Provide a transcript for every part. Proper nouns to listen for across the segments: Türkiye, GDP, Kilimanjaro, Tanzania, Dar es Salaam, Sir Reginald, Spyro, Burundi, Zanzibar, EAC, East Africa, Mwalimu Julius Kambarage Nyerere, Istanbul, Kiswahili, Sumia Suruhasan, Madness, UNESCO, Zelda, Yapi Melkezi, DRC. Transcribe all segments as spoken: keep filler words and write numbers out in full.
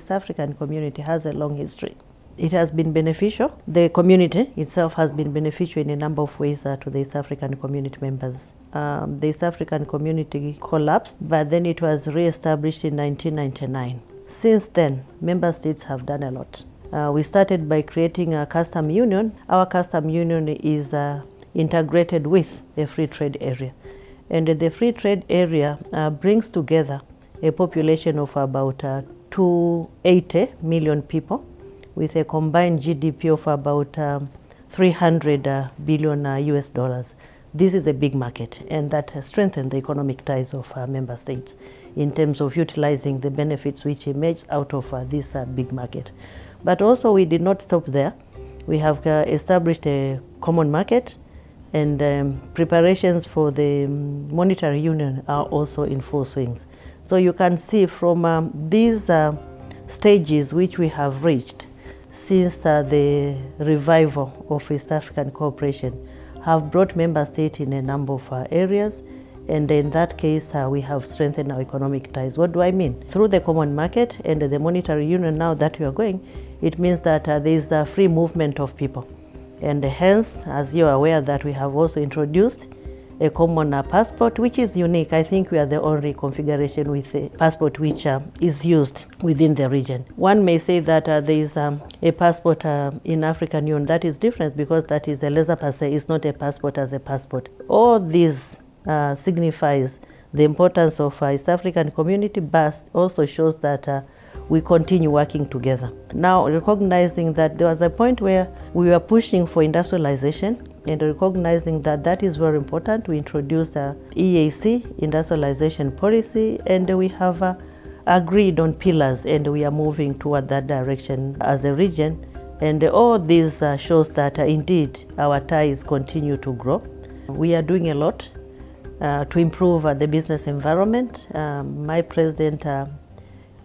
East African community has a long history. It has been beneficial. The community itself has been beneficial in a number of ways uh, to the East African community members. Um, the East African community collapsed, but then it was re-established in nineteen ninety-nine. Since then, member states have done a lot. Uh, we started by creating a custom union. Our custom union is uh, integrated with the free trade area. And the free trade area uh, brings together a population of about uh, two hundred eighty million people, with a combined G D P of about um, three hundred billion uh, U S dollars. This is a big market, and that has strengthened the economic ties of uh, member states in terms of utilizing the benefits which emerge out of uh, this uh, big market. But also we did not stop there. We have uh, established a common market, and um, preparations for the monetary union are also in full swings. So you can see from um, these uh, stages which we have reached since uh, the revival of East African cooperation have brought member states in a number of uh, areas, and in that case uh, we have strengthened our economic ties. What do I mean? Through the common market and the monetary union now that we are going, it means that uh, there is the free movement of people. And hence, as you are aware, that we have also introduced a common uh, passport, which is unique. I think we are the only configuration with a passport which uh, is used within the region. One may say that uh, there is um, a passport uh, in African Union that is different, because that is a laissez passer, it's not a passport as a passport. All this uh, signifies the importance of uh, East African community, but also shows that uh, we continue working together. Now, recognizing that there was a point where we were pushing for industrialization, and recognizing that that is very important, we introduced the E A C, industrialization policy, and we have uh, agreed on pillars, and we are moving toward that direction as a region. And all this uh, shows that uh, indeed our ties continue to grow. We are doing a lot uh, to improve uh, the business environment. Um, my president, uh,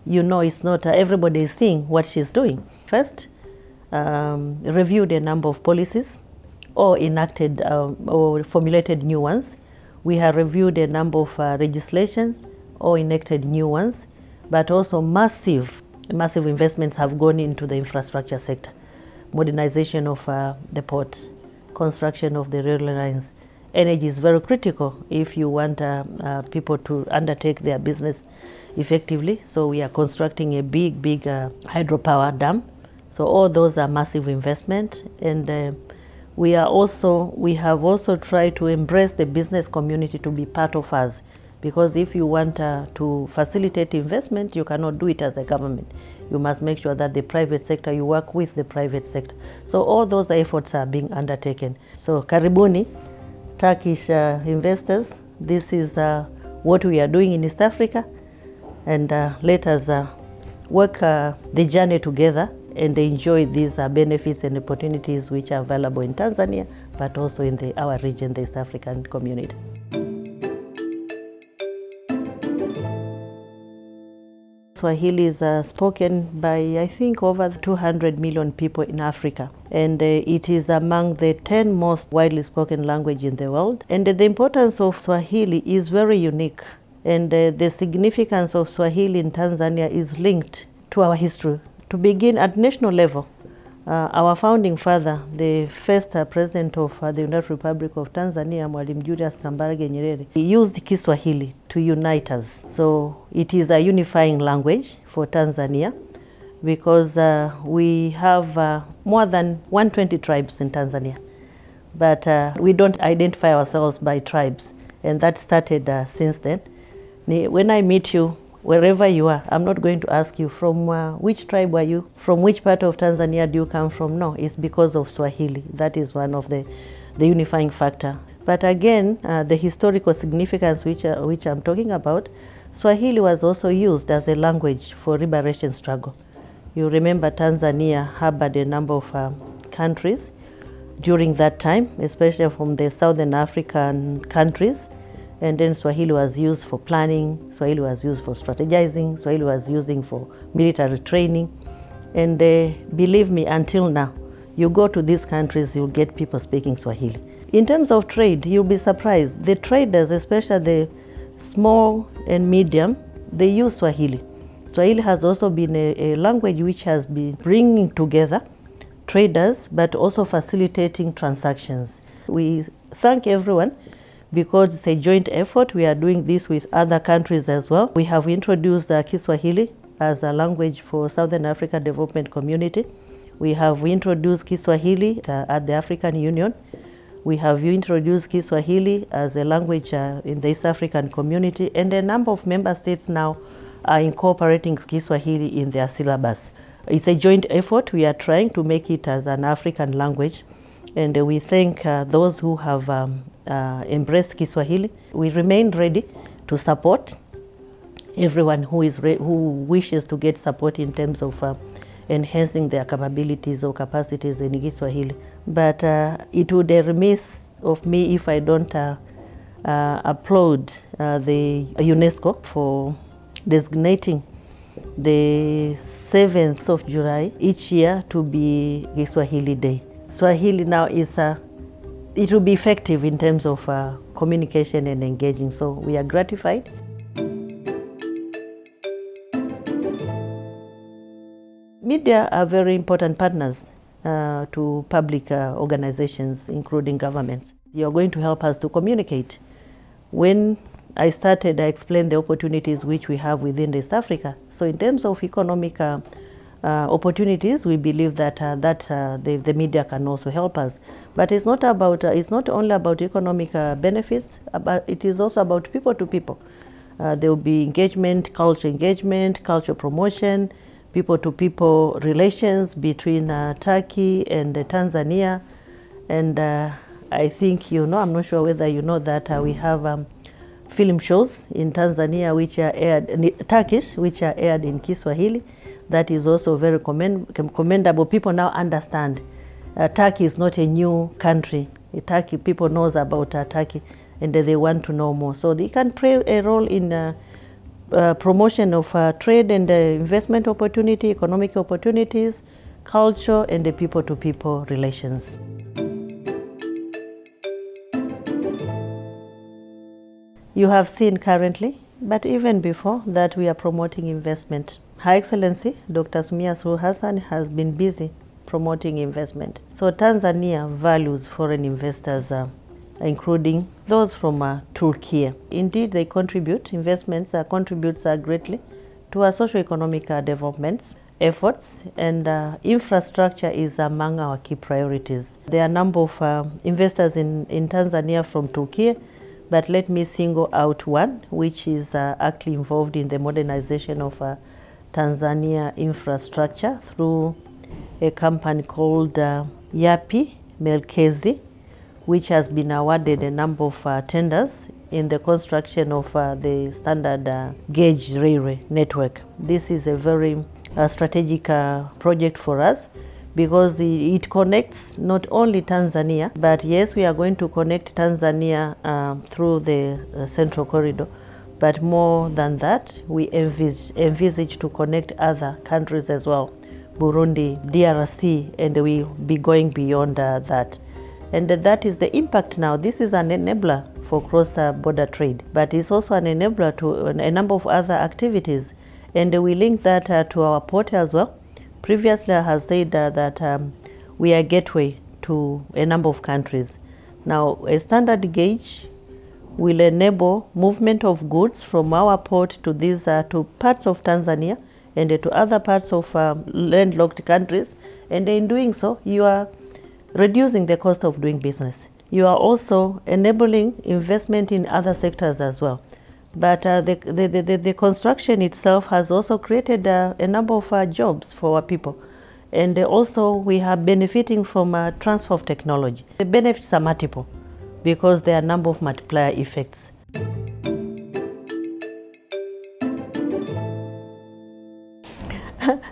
you know, it's not uh, everybody is seeing what she's doing. First, um, reviewed a number of policies, or enacted um, or formulated new ones. We have reviewed a number of uh, legislations or enacted new ones, but also massive, massive investments have gone into the infrastructure sector. Modernization of uh, the port, construction of the rail lines. Energy is very critical if you want uh, uh, people to undertake their business effectively. So we are constructing a big, big uh, hydropower dam. So all those are massive investment, and uh, We are also, we have also tried to embrace the business community to be part of us, because if you want uh, to facilitate investment, you cannot do it as a government. You must make sure that the private sector, you work with the private sector. So all those efforts are being undertaken. So karibuni, Turkish uh, investors, this is uh, what we are doing in East Africa, and uh, let us uh, work uh, the journey together and enjoy these uh, benefits and opportunities which are available in Tanzania, but also in the, our region, the East African community. Swahili is uh, spoken by, I think, over two hundred million people in Africa, and uh, it is among the ten most widely spoken languages in the world. And uh, the importance of Swahili is very unique, and uh, the significance of Swahili in Tanzania is linked to our history. To begin at national level, uh, our founding father, the first uh, president of uh, the United Republic of Tanzania, Mwalimu Julius Kambarage Nyerere, he used Kiswahili to unite us. So it is a unifying language for Tanzania, because uh, we have uh, more than one hundred twenty tribes in Tanzania, but uh, we don't identify ourselves by tribes, and that started uh, since then. When I meet you, wherever you are, I'm not going to ask you from uh, which tribe are you, from which part of Tanzania do you come from. No, it's because of Swahili. That is one of the, the unifying factor. But again, uh, the historical significance which, uh, which I'm talking about, Swahili was also used as a language for liberation struggle. You remember Tanzania harbored a number of um, countries during that time, especially from the Southern African countries. And then Swahili was used for planning, Swahili was used for strategizing, Swahili was used for military training. And uh, believe me, until now, you go to these countries, you'll get people speaking Swahili. In terms of trade, you'll be surprised. The traders, especially the small and medium, they use Swahili. Swahili has also been a, a language which has been bringing together traders but also facilitating transactions. We thank everyone because it's a joint effort. We are doing this with other countries as well. We have introduced uh, Kiswahili as a language for Southern Africa Development Community. We have introduced Kiswahili uh, at the African Union. We have introduced Kiswahili as a language uh, in the East African Community, and a number of member states now are incorporating Kiswahili in their syllabus. It's a joint effort. We are trying to make it as an African language, and uh, we thank uh, those who have um, uh, embraced Kiswahili. We remain ready to support everyone who is re who wishes to get support in terms of uh, enhancing their capabilities or capacities in Kiswahili. But uh, it would be remiss of me if I don't uh, uh, applaud uh, the UNESCO for designating the seventh of July each year to be Kiswahili Day. Swahili now is, uh, it will be effective in terms of uh, communication and engaging, so we are gratified. Media are very important partners uh, to public uh, organizations, including governments. You're going to help us to communicate. When I started, I explained the opportunities which we have within East Africa. So in terms of economic uh, uh, opportunities, we believe that, uh, that uh, the, the media can also help us. But it's not, about, uh, it's not only about economic uh, benefits, but it is also about people to people. Uh, there will be engagement, culture engagement, culture promotion, people-to-people relations between uh, Turkey and uh, Tanzania. And uh, I think, you know, I'm not sure whether you know that uh, we have um, film shows in Tanzania which are aired, in Turkish, which are aired in Kiswahili. That is also very commend commendable. People now understand uh, Turkey is not a new country. Turkey, people knows about uh, Turkey, and uh, they want to know more. So they can play a role in uh, Uh, promotion of uh, trade and uh, investment opportunity, economic opportunities, culture, and the people-to-people relations. You have seen currently, but even before that, we are promoting investment. Her Excellency, Doctor Sumia Suruhasan, has been busy promoting investment. So Tanzania values foreign investors, uh, including those from uh, Türkiye. Indeed, they contribute, investments uh, contributes uh, greatly to our socio-economic uh, developments, efforts, and uh, infrastructure is among our key priorities. There are a number of uh, investors in, in Tanzania from Türkiye, but let me single out one, which is uh, actually involved in the modernization of uh, Tanzania infrastructure through a company called uh, Yapi Melkezi, which has been awarded a number of uh, tenders in the construction of uh, the standard uh, gauge railway network. This is a very uh, strategic uh, project for us because the, it connects not only Tanzania, but yes, we are going to connect Tanzania uh, through the uh, Central Corridor. But more than that, we envisage, envisage to connect other countries as well, Burundi, D R C, and we'll be going beyond uh, that. And that is the impact now. This is an enabler for cross-border trade, but it's also an enabler to a number of other activities. And we link that uh, to our port as well. Previously, I have said uh, that um, we are a gateway to a number of countries. Now, a standard gauge will enable movement of goods from our port to these uh, to parts of Tanzania and uh, to other parts of um, landlocked countries. And in doing so, you are reducing the cost of doing business. You are also enabling investment in other sectors as well. But uh, the, the, the, the construction itself has also created uh, a number of uh, jobs for our people. And uh, also we are benefiting from uh, transfer of technology. The benefits are multiple because there are a number of multiplier effects.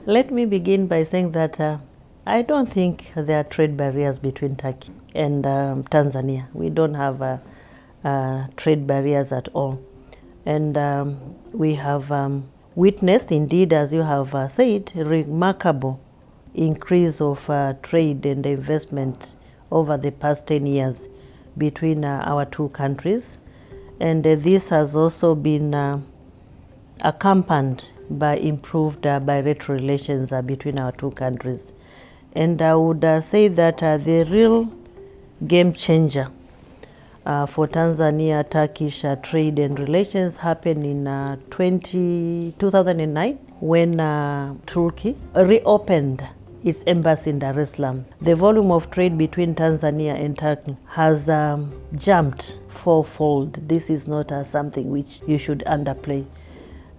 Let me begin by saying that uh, I don't think there are trade barriers between Turkey and um, Tanzania. We don't have uh, uh, trade barriers at all. And um, we have um, witnessed, indeed, as you have uh, said, a remarkable increase of uh, trade and investment over the past ten years between uh, our two countries. And uh, this has also been uh, accompanied by improved uh, bilateral relations uh, between our two countries. And I would uh, say that uh, the real game changer uh, for Tanzania-Turkish uh, trade and relations happened in uh, two thousand nine when uh, Turkey reopened its embassy in Dar es Salaam. The volume of trade between Tanzania and Turkey has um, jumped fourfold. This is not uh, something which you should underplay.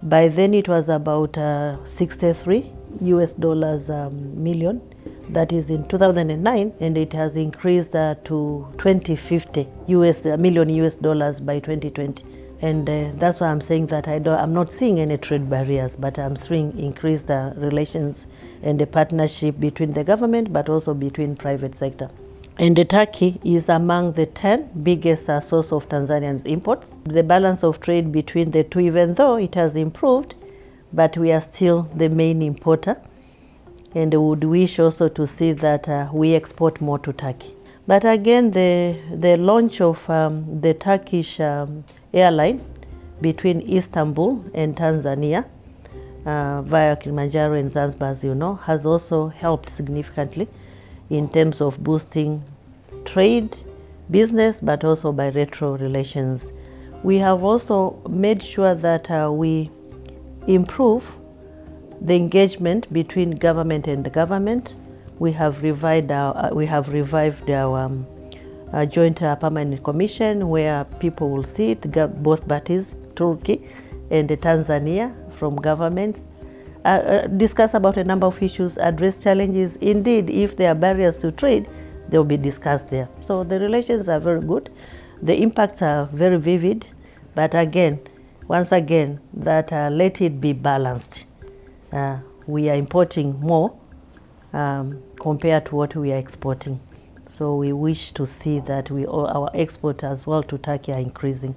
By then it was about uh, sixty-three U S dollars um, million, that is in two thousand nine, and it has increased uh, to twenty fifty U S, uh, million U S dollars by twenty twenty. And uh, that's why I'm saying that I don't, I'm not seeing any trade barriers, but I'm seeing increased uh, relations and the partnership between the government, but also between private sector. And uh, Turkey is among the ten biggest uh, source of Tanzanians' imports. The balance of trade between the two, even though it has improved, but we are still the main importer. And we would wish also to see that uh, we export more to Turkey. But again, the, the launch of um, the Turkish um, airline between Istanbul and Tanzania uh, via Kilimanjaro and Zanzibar, as you know, has also helped significantly in terms of boosting trade, business, but also bilateral relations. We have also made sure that uh, we improve the engagement between government and government. We have revived our, uh, we have revived our um, uh, joint uh, permanent commission where people will see it, both parties, Turkey and uh, Tanzania, from governments, uh, uh, discuss about a number of issues, address challenges. Indeed, if there are barriers to trade, they will be discussed there. So the relations are very good. The impacts are very vivid, but again, once again, that uh, let it be balanced. Uh, we are importing more um, compared to what we are exporting. So we wish to see that we all, our exports as well to Turkey are increasing.